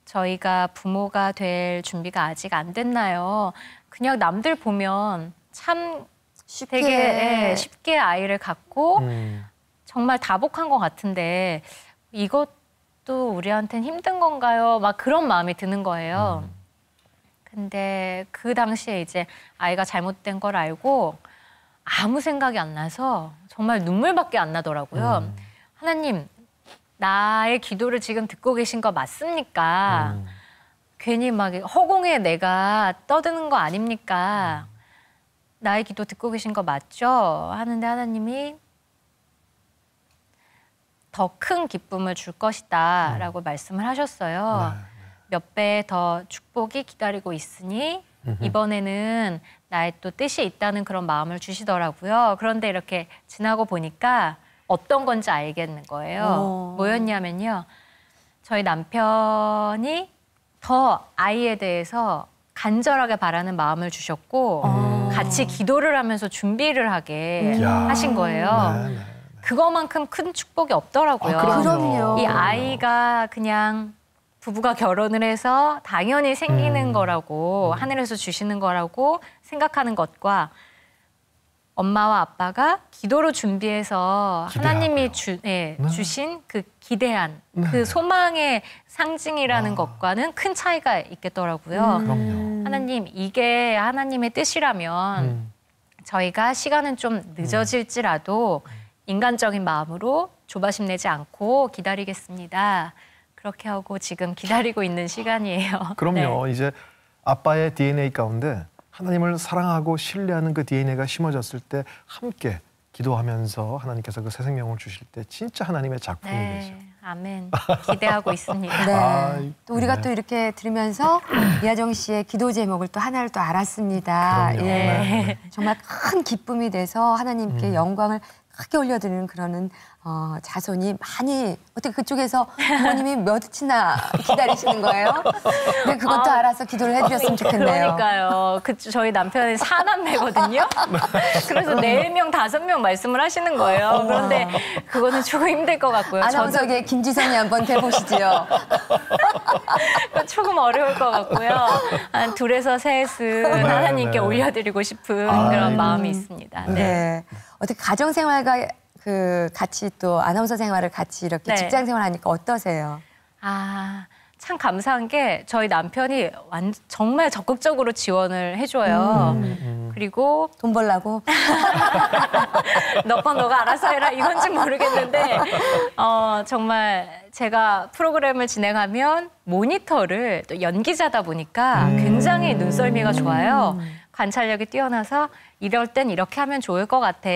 저희가 부모가 될 준비가 아직 안 됐나요? 그냥 남들 보면 참 쉽게, 되게 쉽게 아이를 갖고 정말 다복한 것 같은데 이것도 우리한테는 힘든 건가요? 막 그런 마음이 드는 거예요. 근데 그 당시에 이제 아이가 잘못된 걸 알고 아무 생각이 안 나서 정말 눈물밖에 안 나더라고요. 하나님, 나의 기도를 지금 듣고 계신 거 맞습니까? 괜히 막 허공에 내가 떠드는 거 아닙니까? 나의 기도 듣고 계신 거 맞죠? 하는데 하나님이 더 큰 기쁨을 줄 것이다 라고 말씀을 하셨어요. 네, 네. 몇 배 더 축복이 기다리고 있으니 이번에는 나의 또 뜻이 있다는 그런 마음을 주시더라고요. 그런데 이렇게 지나고 보니까 어떤 건지 알겠는 거예요. 오. 뭐였냐면요. 저희 남편이 더 아이에 대해서 간절하게 바라는 마음을 주셨고 같이 기도를 하면서 준비를 하게 하신 거예요. 네, 네, 네. 그거만큼 큰 축복이 없더라고요. 그럼요. 이 아이가 그냥 부부가 결혼을 해서 당연히 생기는 거라고 하늘에서 주시는 거라고 생각하는 것과 엄마와 아빠가 기도로 준비해서 기대하고요. 하나님이 주신 그 기대한 그 소망의 상징이라는 것과는 큰 차이가 있겠더라고요. 하나님, 이게 하나님의 뜻이라면 저희가 시간은 좀 늦어질지라도 인간적인 마음으로 조바심 내지 않고 기다리겠습니다. 그렇게 하고 지금 기다리고 있는 시간이에요. 그럼요. 네. 이제 아빠의 DNA 가운데 하나님을 사랑하고 신뢰하는 그 DNA가 심어졌을 때 함께 기도하면서 하나님께서 그 새 생명을 주실 때 진짜 하나님의 작품이 네, 되죠. 아멘. 기대하고 있습니다. 네. 또 우리가 네. 또 이렇게 들으면서 이하정 씨의 기도 제목을 또 하나를 또 알았습니다. 예. 네. 정말 큰 기쁨이 돼서 하나님께 영광을 크게 올려드리는 그런 자손이 많이 어떻게 그쪽에서 부모님이 몇이나 기다리시는 거예요? 근데 그것도 알아서 기도를 해드렸으면 좋겠네요. 그러니까요. 저희 남편은 4남매거든요. 그래서 4명, 5명 말씀을 하시는 거예요. 그런데 그거는 조금 힘들 것 같고요. 아나운서계 김지선이 한번 돼보시지요. 조금 어려울 것 같고요. 한 둘에서 셋은 하나님께 올려드리고 싶은 그런 마음이 있습니다. 네. 네. 어떻게 가정 생활과 같이 또 아나운서 생활을 같이 이렇게 네. 직장 생활하니까 어떠세요? 아, 참 감사한 게 저희 남편이 정말 적극적으로 지원을 해줘요. 그리고 돈 벌라고? 너가 알아서 해라 이건지 모르겠는데 정말 제가 프로그램을 진행하면 모니터를 또 연기자다 보니까 굉장히 눈썰미가 좋아요. 관찰력이 뛰어나서 이럴 땐 이렇게 하면 좋을 것 같아.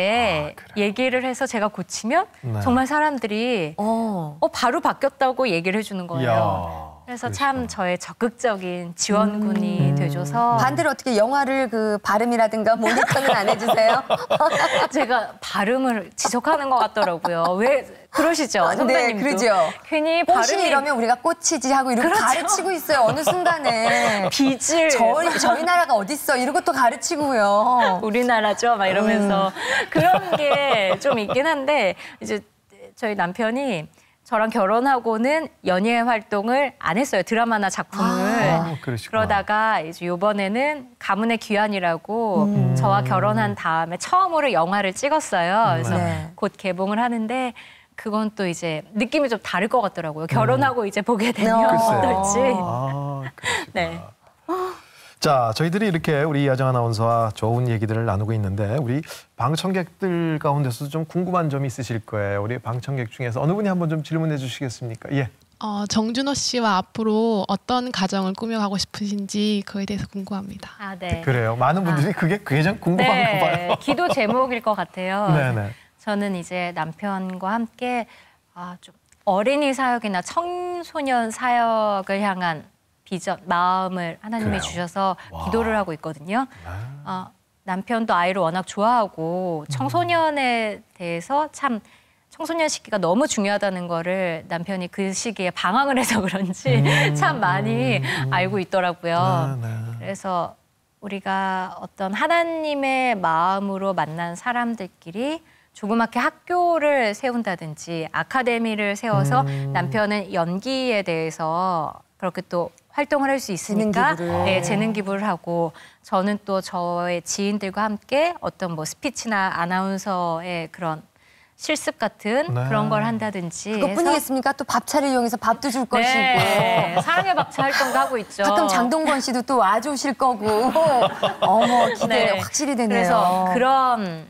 얘기를 해서 제가 고치면 네. 정말 사람들이 바로 바뀌었다고 얘기를 해주는 거예요. 그래서 참 저의 적극적인 지원군이 돼줘서. 반대로 어떻게 영화를 발음이라든가 모니터는 안 해주세요? 제가 발음을 지적하는 것 같더라고요. 왜 그러시죠? 선배님도. 네, 그러죠. 괜히 발음이 이러면 우리가 꽂히지 하고 이렇게 그렇죠. 가르치고 있어요. 어느 순간에. 빚을. 저희 나라가 어딨어? 이런 것도 가르치고요. 우리나라죠? 막 이러면서. 그런 게 좀 있긴 한데 이제 저희 남편이 저랑 결혼하고는 연예 활동을 안 했어요. 드라마나 작품을. 그러다가 이제 이번에는 가문의 귀환이라고 저와 결혼한 다음에 처음으로 영화를 찍었어요. 그래서 곧 개봉을 하는데 그건 또 이제 느낌이 좀 다를 것 같더라고요. 결혼하고 이제 보게 되면 어떨지. 네. 자, 저희들이 이렇게 우리 이하정 아나운서와 좋은 얘기들을 나누고 있는데 우리 방청객들 가운데서도 좀 궁금한 점이 있으실 거예요. 우리 방청객 중에서 어느 분이 한번 좀 질문해 주시겠습니까? 예. 정준호 씨와 앞으로 어떤 가정을 꾸며가고 싶으신지 그거에 대해서 궁금합니다. 아, 네. 그래요. 많은 분들이 그게 좀 궁금한 거 봐요. 기도 제목일 것 같아요. 네네. 저는 이제 남편과 함께 좀 어린이 사역이나 청소년 사역을 향한 비전, 마음을 하나님이 주셔서 기도를 하고 있거든요. 남편도 아이를 워낙 좋아하고 청소년에 대해서 참 청소년 시기가 너무 중요하다는 거를 남편이 그 시기에 방황을 해서 그런지 참 많이 알고 있더라고요. 그래서 우리가 어떤 하나님의 마음으로 만난 사람들끼리 조그맣게 학교를 세운다든지 아카데미를 세워서 남편은 연기에 대해서 그렇게 또 활동을 할 수 있으니까 재능 기부를 하고 저는 또 저의 지인들과 함께 어떤 스피치나 아나운서의 그런 실습 같은 그런 걸 한다든지 그것뿐이겠습니까? 또 밥차를 이용해서 밥도 줄 것이고 사랑의 밥차 활동도 하고 있죠. 가끔 장동건 씨도 또 와주실 거고 어머 기대 확실히 되네요. 그래서 그런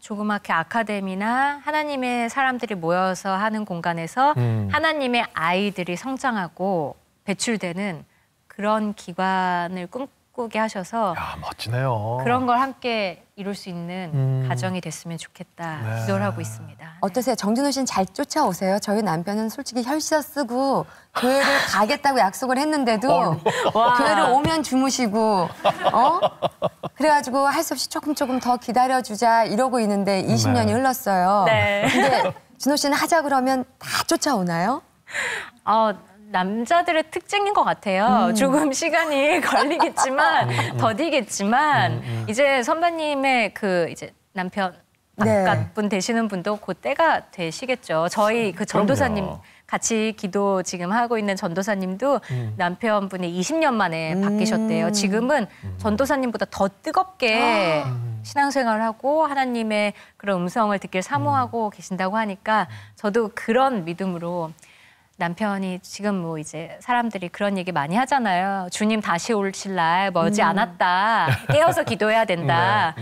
조그맣게 아카데미나 하나님의 사람들이 모여서 하는 공간에서 하나님의 아이들이 성장하고 배출되는 그런 기관을 꿈꾸게 하셔서 멋지네요. 그런 걸 함께 이룰 수 있는 가정이 됐으면 좋겠다 기도를 하고 있습니다. 어떠세요? 정준호 씨는 잘 쫓아오세요? 저희 남편은 솔직히 혈시서 쓰고 교회를 가겠다고 약속을 했는데도 교회를 오면 주무시고 그래가지고 할 수 없이 조금 더 기다려주자 이러고 있는데 20년이 흘렀어요. 근데 준호 씨는 하자 그러면 다 쫓아오나요? 남자들의 특징인 것 같아요. 조금 시간이 걸리겠지만 더디겠지만 이제 선배님의 이제 남편 바깥분 되시는 분도 그 때가 되시겠죠. 저희 전도사님 같이 기도 지금 하고 있는 전도사님도 남편분이 20년 만에 바뀌셨대요. 지금은 전도사님보다 더 뜨겁게 신앙생활을 하고 하나님의 그런 음성을 듣길 사모하고 계신다고 하니까 저도 그런 믿음으로 남편이 지금 이제 사람들이 그런 얘기 많이 하잖아요. 주님 다시 오실 날 멀지 않았다. 깨어서 기도해야 된다.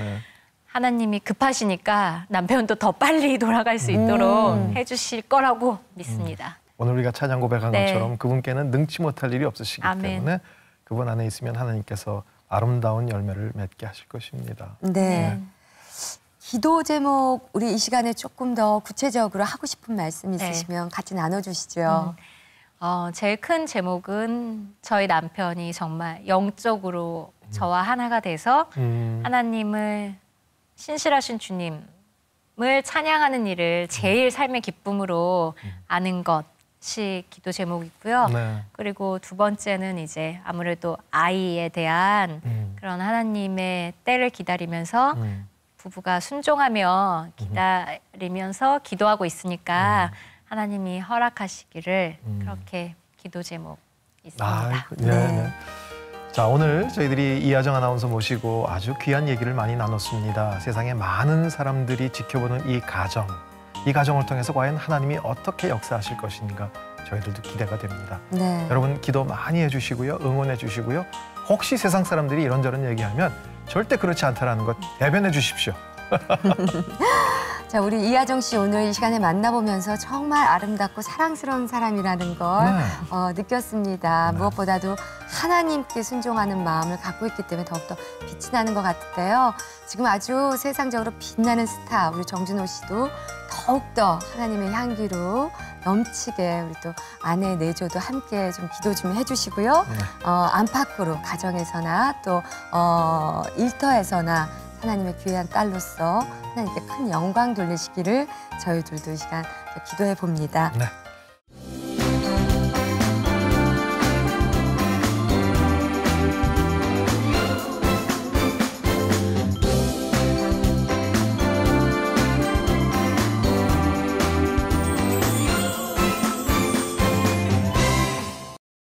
하나님이 급하시니까 남편도 더 빨리 돌아갈 수 있도록 해주실 거라고 믿습니다. 오늘 우리가 찬양 고백한 것처럼 그분께는 능치 못할 일이 없으시기 때문에 그분 안에 있으면 하나님께서 아름다운 열매를 맺게 하실 것입니다. 네. 기도 제목 우리 이 시간에 조금 더 구체적으로 하고 싶은 말씀 있으시면 같이 나눠주시죠. 제일 큰 제목은 저희 남편이 정말 영적으로 저와 하나가 돼서 하나님을 신실하신 주님 하나님을 찬양하는 일을 제일 삶의 기쁨으로 아는 것이 기도 제목이고요. 네. 그리고 두 번째는 이제 아무래도 아이에 대한 그런 하나님의 때를 기다리면서 부부가 순종하며 기다리면서 기도하고 있으니까 하나님이 허락하시기를 그렇게 기도 제목 있습니다. 아, 예, 네. 자, 오늘 저희들이 이하정 아나운서 모시고 아주 귀한 얘기를 많이 나눴습니다. 세상에 많은 사람들이 지켜보는 이 가정, 이 가정을 통해서 과연 하나님이 어떻게 역사하실 것인가 저희들도 기대가 됩니다. 네. 여러분 기도 많이 해주시고요. 응원해 주시고요. 혹시 세상 사람들이 이런저런 얘기하면 절대 그렇지 않다라는 것 대변해 주십시오. 자, 우리 이하정 씨 오늘 이 시간에 만나보면서 정말 아름답고 사랑스러운 사람이라는 걸 네. 느꼈습니다. 네. 무엇보다도 하나님께 순종하는 마음을 갖고 있기 때문에 더욱더 빛이 나는 것 같은데요. 지금 아주 세상적으로 빛나는 스타 우리 정준호 씨도 더욱더 하나님의 향기로 넘치게 우리 또 아내 내조도 함께 좀 기도 좀 해주시고요. 네. 안팎으로 가정에서나 또 일터에서나 하나님의 귀한 딸로서 하나님께 큰 영광 돌리시기를 저희들도 이 시간 기도해 봅니다. 네.